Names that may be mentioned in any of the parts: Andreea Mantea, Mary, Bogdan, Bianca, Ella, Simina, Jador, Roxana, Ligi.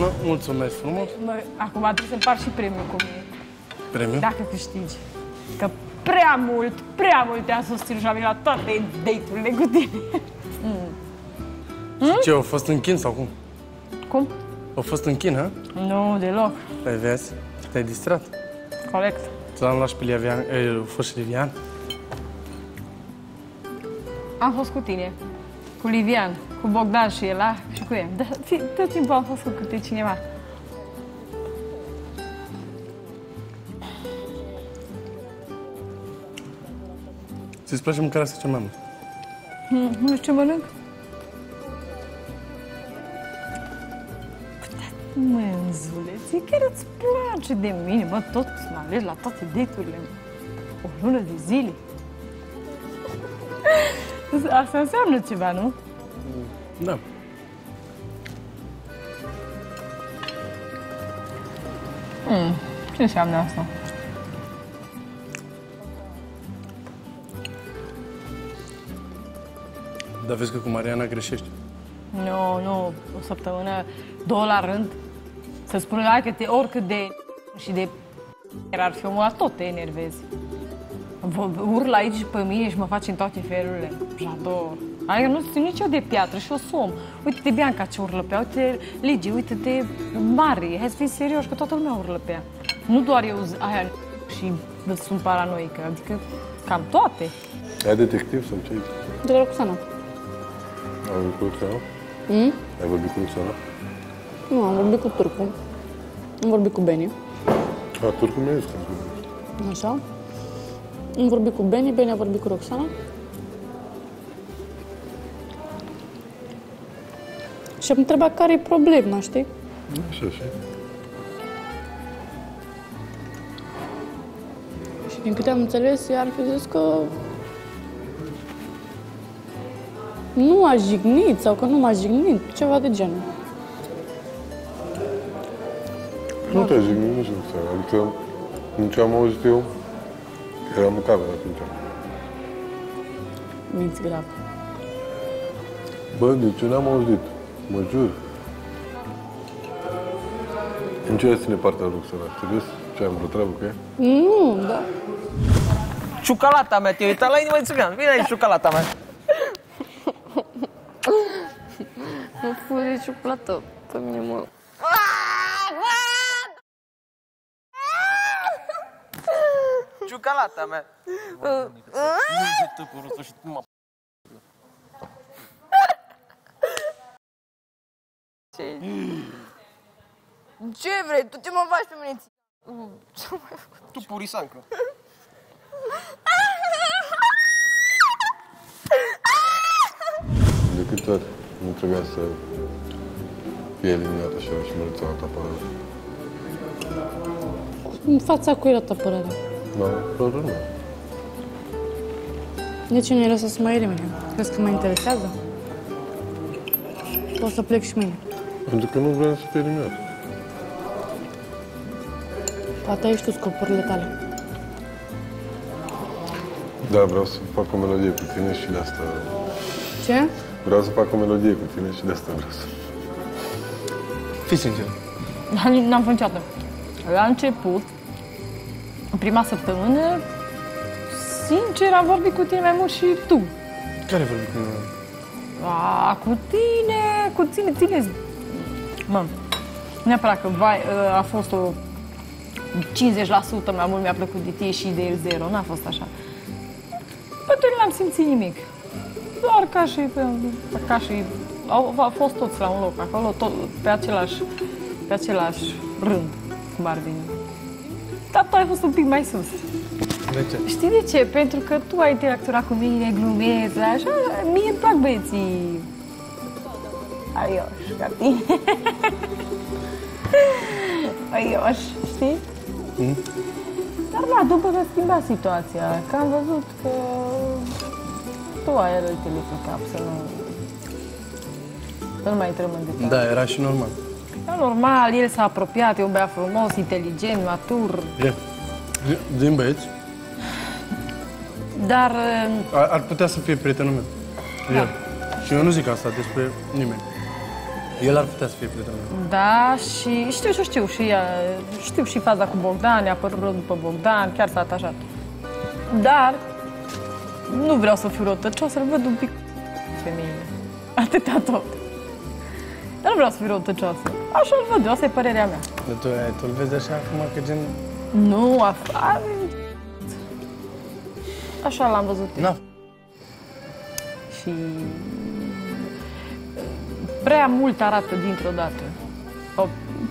No, mulțumesc frumos. Acum trebuie să împart și premiul cu mine. Premiul? Dacă câștigi. Că prea mult te-am susținut și am venit la toate date-urile cu tine. Și ce, au fost în chin sau cum? Cum? Au fost în chin, ha? Nu, deloc. Păi vezi, te-ai distrat. Corect. Ți-l-am luat și pe Livian, Am fost cu tine, cu Livian, cu Bogdan și Ela și cu el. Dar tot timpul am fost cu câte cineva. Ți-ți place mâncarea asta cea mai mult? Nu știu ce mănânc. Mânzuleții, chiar îți place de mine, bă, tot mă alegi la toate date-urile. O lună de zile. Asta înseamnă ceva, nu? Da. Ce înseamnă asta? Dar vezi că cu Mariana greșești. Nu, o săptămână, două la rând. Să spun la că te oricât de și de ar fi omul, tot te enervezi. Urlă aici pe mine și mă faci în toate felurile. Jador. Adică nu sunt nici eu de piatră și o som. Uite-te Bianca ce urlă pe ea, uite-te Ligi, uite-te Mari. Hai să fii serios că toată lumea urlă pe ea. Nu doar eu aia și sunt paranoică, adică cam toate. Ai detectiv sau ce aici? De la Roxana. Ai vorbit cu Roxana? Ai vorbit cu Roxana? Nu, am vorbit cu Turcu. Am vorbit cu Beni. A, Turcu mi-a zis că am vorbit. Așa? Am vorbit cu Beni, Beni a vorbit cu Roxana. Și am întrebat care e problema, știi? Așa, așa. Și din câte am înțeles, ea ar fi zis că nu a jignit sau că nu m-a jignit, ceva de genul. Nu te-a jignit, nu știu ce. Adică, din ce am auzit eu, eram în cameră atunci. Minți grav. Bă, deci eu n-am auzit. Mă jur. În ce ține partea Roxana? Serios? Ce, am vreo treabă cu ea? Nu, da. Ciocolata mea, te-ai uitat la inima de țigan. Vine aici, ciocolata mea. Mă furi ciocolată pe mine, mă. Ciocolata mea. Ce vrei? Tu ce mă faci pe mine? Tu purisancă. De câte ori nu trebuia să fie eliminat așa și mărăția la ta părere? În fața cui era ta părere? Da, părere nu. De ce nu i-ai lăsat să mă elimine? Crezi că mă interesează? O să plec și mine. Pentru că nu vreau să fie eliminat. Poate ai și tu scopurile tale. Da, vreau să fac o melodie cu tine și de asta... Ce? Vreau să fac o melodie cu tine și de asta vreau să... Fii sincer. N-am făcut niciodată. La început, în prima săptămână, sincer, am vorbit cu tine mai mult și tu. Care ai vorbit cu mine? A, cu tine. Mă, neapărat că vai, a fost o... 50% mai mult mi-a plăcut de tine și de el zero. N-a fost așa. Pe tu nu l-am simțit nimic. Doar ca și... Au fost toți la un loc acolo, tot, pe același rând, cum ar veni. Dar tu ai fost un pic mai sus. De ce? Știi de ce? Pentru că tu ai interacționat cu mine, glumezi, așa. Mie îmi plac băieții... arioși, ca tine. Arioși, știi? Dar da, după s-a schimbat situația, că am văzut că... tu ai răutele pe cap, să nu mai intrăm în detalii. Da, era și normal. Era normal, el s-a apropiat, e un băiat frumos, inteligent, matur. Din băieți. Dar... ar putea să fie prietenul meu. Da. Și eu nu zic asta despre nimeni. El ar putea să fie prietenul meu. Da, și știu și știu. Și ea, știu și faza cu Bogdan, i-a părut după Bogdan, chiar s-a atașat. Dar nu vreau să fiu răutăcioasă, să-l văd un pic femeie. Atâta tot. Dar nu vreau să fiu răutăcioasă. Așa-l văd, asta e părerea mea. Dar tu îl vezi așa acum, că gen... Nu, afară... Așa l-am văzut. Da. Și... prea mult arată dintr-o dată.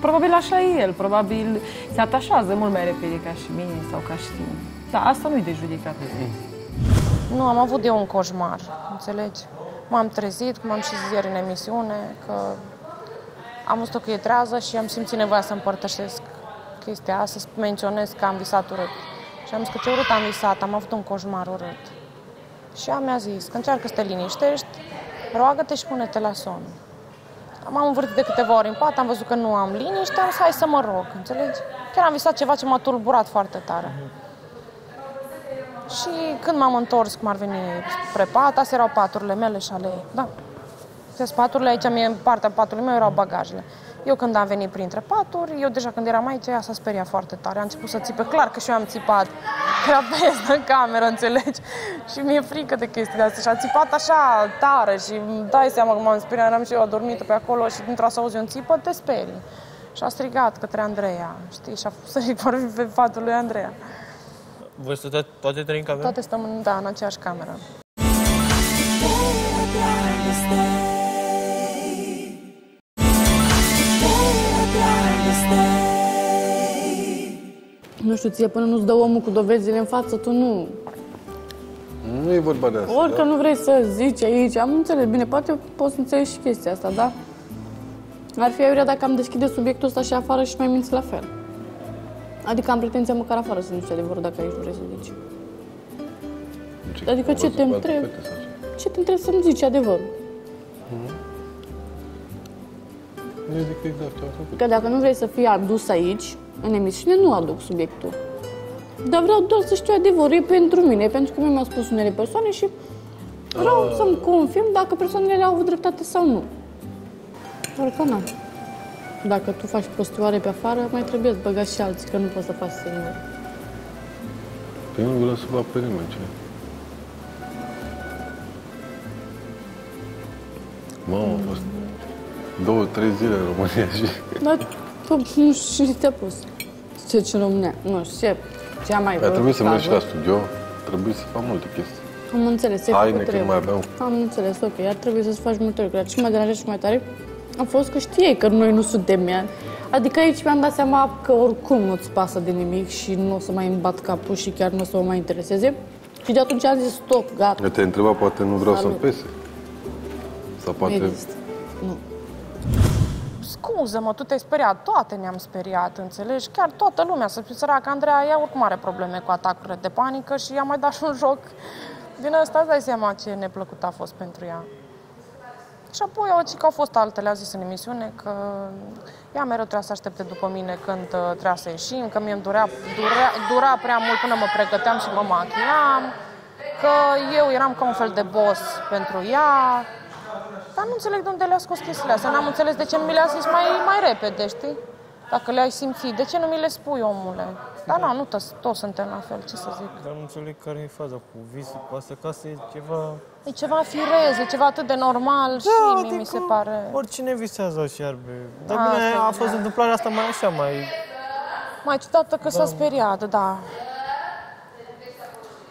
Probabil așa e el, probabil se atașează mult mai repede ca și mine sau ca și tine. Dar asta nu-i de judecat. Nu, am avut eu un coșmar, înțelegi? M-am trezit, cum am și zis ieri în emisiune, că am văzut că e trează și am simțit nevoia să împărtășesc chestia asta, să menționez că am visat urât. Și am zis că ce urât am visat, am avut un coșmar urât. Și ea mi-a zis că încearcă să te liniștești, roagă-te și pune-te la somn. M-am învârtit de câteva ori în pat, am văzut că nu am liniște, am zis, hai să mă rog, înțelegi? Chiar am visat ceva ce m-a tulburat foarte tare. Și când m-am întors, cum ar veni spre pat, astea erau paturile mele și ale ei, da. Paturile aici, în partea patului meu erau bagajele. Eu când am venit printre paturi, eu deja când eram aici, ea s-a speriat foarte tare, a început să țipe, clar că și eu am țipat. Era peste în cameră, înțelegi? Și mi-e frică de chestii de astea și a țipat așa tare și dai seama că m-am speriat, eram și eu adormită pe acolo și dintr-o să auzi un țipă, te sperii. Și a strigat către Andreea, știi, și a sărit vorbi pe patul lui Andreea. Voi stăteați toate trei în cameră? Toate stăm în, da, în aceeași cameră. Nu știu, ție până nu-ți dă omul cu dovezile în față, tu nu... Nu e vorba de asta, orică da? Nu vrei să zici aici, am înțeles bine, poate poți să înțelegi și chestia asta, da? Ar fi aiurea dacă am deschide subiectul ăsta și afară și mai minți la fel. Adică am pretenția măcar afară să nu știu adevărul dacă aici nu vrei să zici. Ce adică ce te întreb? Ce te întreb să-mi zici adevărul? Nu zic exact, am făcut. Că dacă nu vrei să fii adus aici, în emisiune, nu aduc subiectul. Dar vreau doar să știu adevărul, e pentru mine, pentru că mi-au spus unele persoane și vreau să-mi confirm dacă persoanele le-au avut dreptate sau nu. Doar că na. Dacă tu faci prostioare pe afară, mai trebuie să băgați și alții, că nu poți să faci singur. Păi nu vreau să vă apărim aici. Mamă, a fost 2-3 zile în România și... Dar tu nu știu ce te-a pus. Ce în România, nu știu ce mai vrut. A trebuit să mergi și la studio, trebuie să fac multe chestii. Am înțeles, haine când mai aveam. Am înțeles, ok, ar trebui să-ți faci multe lucruri. Ce mă deranjează și mai tare a fost că știai că noi nu suntem ea. Adică aici mi-am dat seama că oricum nu-ți pasă de nimic și nu o să mai îmi bat capul și chiar nu o să mă mai intereseze. Și de atunci am zis stop, gata. Eu te-ai întrebat, poate nu vreau să-mi pese. Sau poate... Nu. Scuză-mă, tu te-ai speriat, toate ne-am speriat, înțelegi? Chiar toată lumea, să fiu săracă, Andreea, ea oricum are probleme cu atacurile de panică și i-a mai dat și un joc. Din asta îți dai seama ce neplăcut a fost pentru ea. Și apoi, că au fost altele, a zis în emisiune că ea mereu trebuia să aștepte după mine când trebuia să ieșim, că mie îmi dura prea mult până mă pregăteam și mă machiam, că eu eram ca un fel de boss pentru ea. Dar nu înțeleg de unde le-a scos chestiile astea, n-am înțeles de ce nu mi le-a zis mai repede, știi? Dacă le-ai simțit, de ce nu mi le spui, omule? Dar da, nu, toți suntem la fel, ce să zic? Dar nu înțeleg care e faza cu visul, cu asta, ca să e ceva... E ceva firez, e ceva atât de normal da, și adică mi se pare... oricine visează o șiarbe. Dar a, bine, a fost întâmplarea asta mai așa, mai... Mai ciudată că da, s-a speriat, da.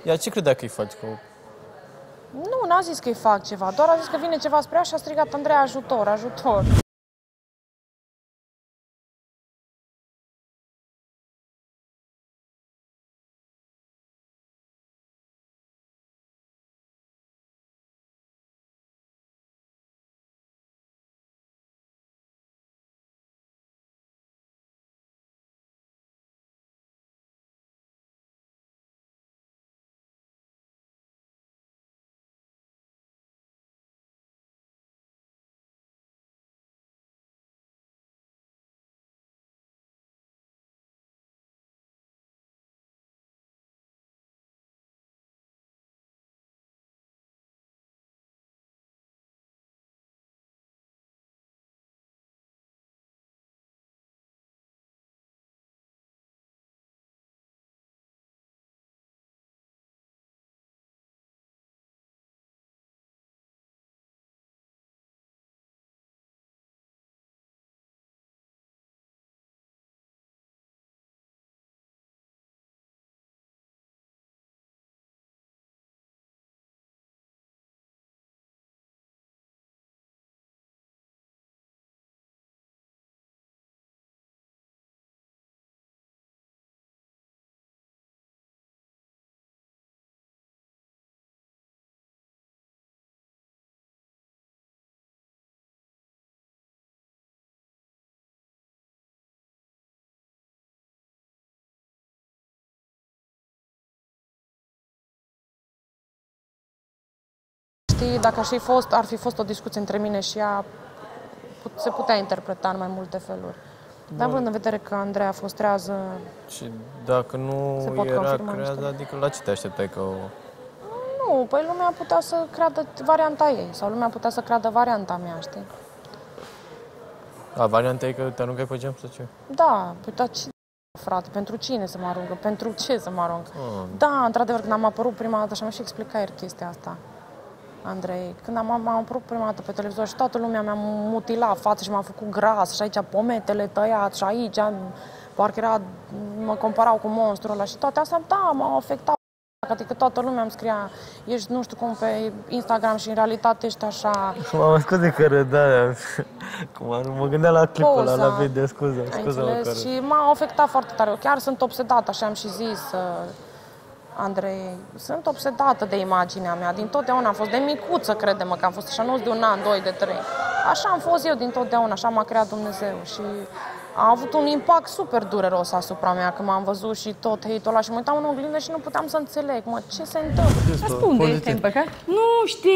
Iar ce credea că-i faci cu... Nu, n-a zis că-i fac ceva, doar a zis că vine ceva spre ea și a strigat Andreea, ajutor, ajutor. știi, dacă aș fi fost, ar fi fost o discuție între mine și ea, se putea interpreta în mai multe feluri. Dar având în vedere că Andreea frustrează... Și dacă nu era crează, adică la ce te așteptai că... Nu, păi lumea putea să creadă varianta ei, sau lumea putea să creadă varianta mea, știi? A, varianta e că te aruncai pe geam sau ce? Da, păi da, ce frate, pentru cine să mă aruncă, pentru ce să mă aruncă? Da, într-adevăr, când am apărut prima dată, și am și explicat chestia asta Andrei, când am apărut prima dată pe televizor și toată lumea mi-a mutilat fața și m-a făcut gras și aici pometele tăiat și aici parcă era, mă comparau cu monstrul ăla și toate astea, da, m-au afectat. Adică toată lumea îmi scria, ești nu știu cum pe Instagram și în realitate ești așa... Mă scuze că râdea, mă gândeam la clipul ăla, la video, scuză-mă. Și m-a afectat foarte tare, chiar sunt obsedată, așa am și zis Andrei, sunt obsedată de imaginea mea, din totdeauna am fost, de micuță crede-mă că am fost așa, nu de un an, doi, de trei. Așa am fost eu din totdeauna, așa m-a creat Dumnezeu și... A avut un impact super dureros asupra mea, că m-am văzut și tot hate-ul ăla și mă uitam în oglindă și nu puteam să înțeleg, mă, ce se întâmplă? Răspunde, te-ai împăcat? Nu știu!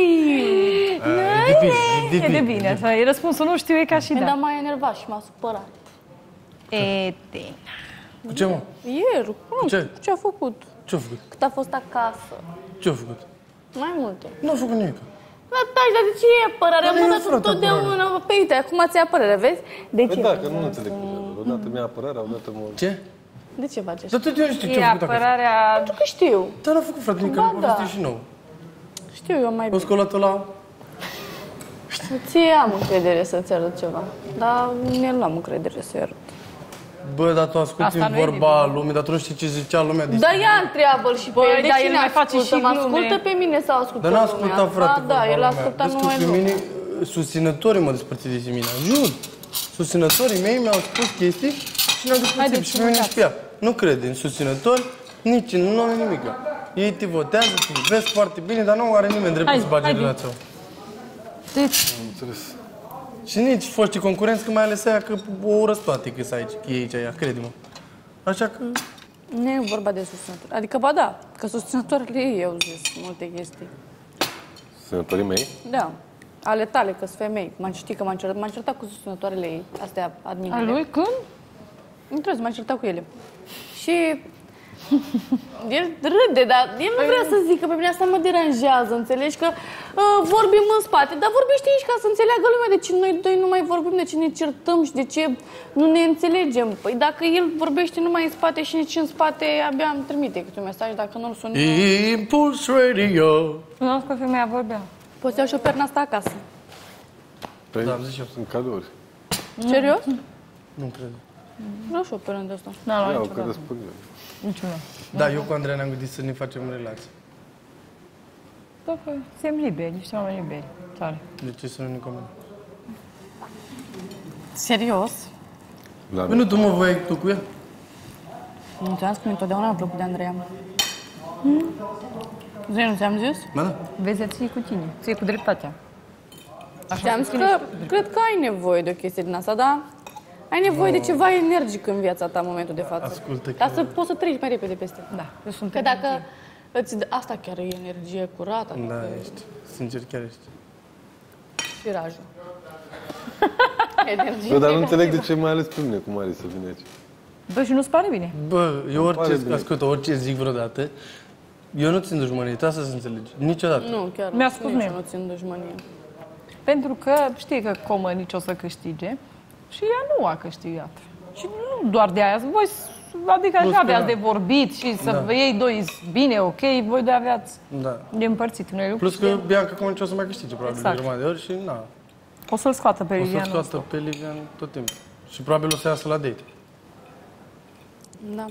E de bine, răspunsul nu știu, e ca și da. Dar m-a enervat și m-a supărat. Cu ce, mă? Ieri, cu ce a făcut? Ce-a făcut? Cât a fost acasă. Ce-a făcut? Mai multe. Nu a făcut nimic. Taci, dar de ce e apărarea? Am dat totdeauna pe uite, acum ți-ai apărarea, vezi? De ce? Da, că nu înțeleg. Odată mi-a apărarea, odată mă... Ce? De ce faci așa? Dar tot eu știu ce-am făcut acasă. E apărarea... Pentru că știu. Dar l-a făcut, frate, că nu povestea și nouă. Știu eu mai bine. O scolat-o la... Ție am încredere să-ți arăt ceva. Dar nu am încredere să-i arăt. Bă, dar tu asculti vorba lumii, dar tu nu știi ce zicea lumea. Dar ea întreabă-l și pe el, de cine ascultă, mă ascultă pe mine sau ascultă lumea? Dar n-asculta, frate, vorba lumea. Da, el asculta numai lumea. Deci că pe mine, susținătorii mă despărțit de Simina, jur. Susținătorii mei mi-au spus chestii și ne-au despărțit și pe mine și pe ea. Nu crede în susținători, nici nu are nimic. Ei te votează, te iubesc foarte bine, dar nu are nimeni dreptul să bage relația. Și nici foștii concurenți, că mai ales aia, că o urăsc toate că e aici aia, crede-mă. Așa că... Nu e vorba de susținători. Adică, ba da, că susținătorile ei au zis multe chestii. Susținătorii mei? Da. Ale tale, că sunt femei. Știi că m-am certat. M-am certat cu susținătoarele ei. Astea, admirele. A lui când? Nu trebuie să m-am certat cu ele. Și... El râde, dar el nu vrea să zică, pe mine asta mă deranjează, înțelegi? Că vorbim în spate, dar vorbește aici ca să înțeleagă lumea de ce noi doi nu mai vorbim, de ce ne certăm și de ce nu ne înțelegem. Păi dacă el vorbește numai în spate și nici în spate, abia îmi trimite câte un mesaj, dacă nu-l sun. Impulse Radio. Nu că femeia vorbea. Poți să iau și o perna asta acasă. Păi, da, am zis și eu, sunt cadouri. Serios? Nu cred. Vreau și o perna de asta. Da, că răspund eu. Niciuna. Da, eu cu Andreea ne-am gândit să ne facem relax. Da, păi, suntem liberi, niște oameni liberi. Tare. De ce să nu ne comandăm? Serios? Păi nu tu mă voiai tu cu ea? Nu ți-am zis că întotdeauna mi-a plăcut de Andreea. Zăi, nu ți-am zis? Ba da. Vezi, ea ție cu tine, ție cu dreptatea. Ți-am zis că cred că ai nevoie de o chestie din asta, da? Ai nevoie de ceva energic în viața ta în momentul de față. Ascultă că... Dar să poți să treci mai repede peste. Da, eu sunt că dacă îți... Asta chiar e energie curată. Da, că... ești. Sincer, chiar ești. Și rajul. Energie. Bă, dar nu înțeleg de ce mai ales pe mine, cum are să vine aici. Bă, și nu-ți pare bine? Bă, eu orice, ascultă, orice zic vreodată, eu nu țin dușmănie, trebuie să înțelegi. Niciodată. Nu, chiar mi-a spus nici nu țin dușmănie. Pentru că știi că Comă nici o să câștige. Și ea nu a câștigat. Și nu doar de aia. Voi, adică nu aveați de vorbit și să ei doi bine, ok, voi doi aveați de împărțit. Plus că Bianca cum nici o să mai câștige, probabil, de urmă de ori și na. O să-l scoată pe Livian. O să-l scoată pe Livian tot timpul. Și probabil o să iasă la date. Da.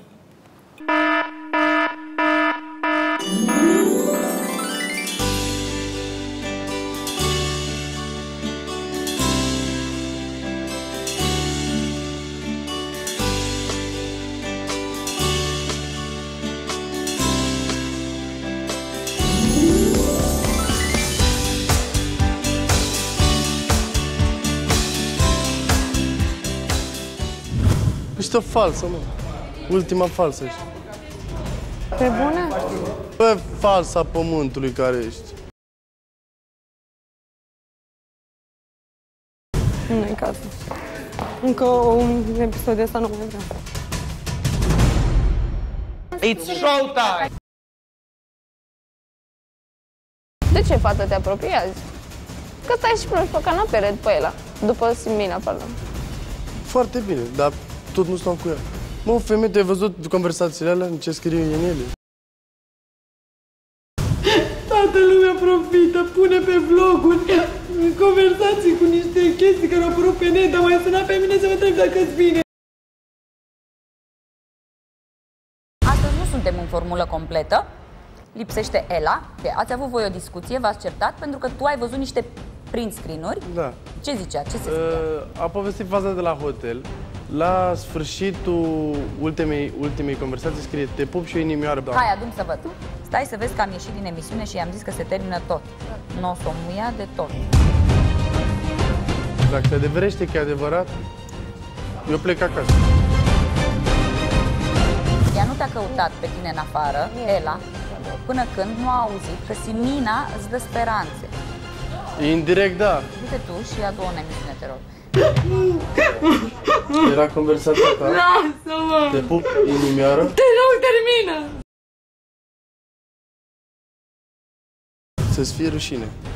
O falsă, mă. Ultima falsă ești. Pe bune? Pe falsa pământului care ești. Nu e cazul. Încă un episod de asta nu mai vreau. It's show time! De ce, fată, te apropiați? Că stai și plângi pe canapele după Ella. După Simina, pardon. Foarte bine, dar tot nu stau cu ea. Mă, femeie, te-ai văzut conversațiile alea? Ce scriu în ele? Toată lumea profită, pune pe vloguri conversații cu niște chestii care au apărut pe net, dar mai sunat pe mine să mă întreb dacă-ți bine. Astăzi nu suntem în formulă completă. Lipsește Ella. Ați avut voi o discuție, v-ați certat, pentru că tu ai văzut niște print screen-uri. Da. Ce zicea? Ce se scria? A povestit faza de la hotel. La sfârșitul ultimei conversații scrie: te pup și o inimioară. Hai, adun să văd. Stai să vezi că am ieșit din emisiune și i-am zis că se termină tot. Nu o să o muia de tot. Dacă te adeverește că e adevărat, eu plec acasă. Ea nu te-a căutat pe tine în afară, Ella, până când nu a auzit că Simina îți dă speranțe. Indirect, da. Du-te tu și ia două în emisiune, te rog. Era conversația ta. Lasă-mă! Te pup, inimioară. Te rog, termină! Să-ți fie rușine.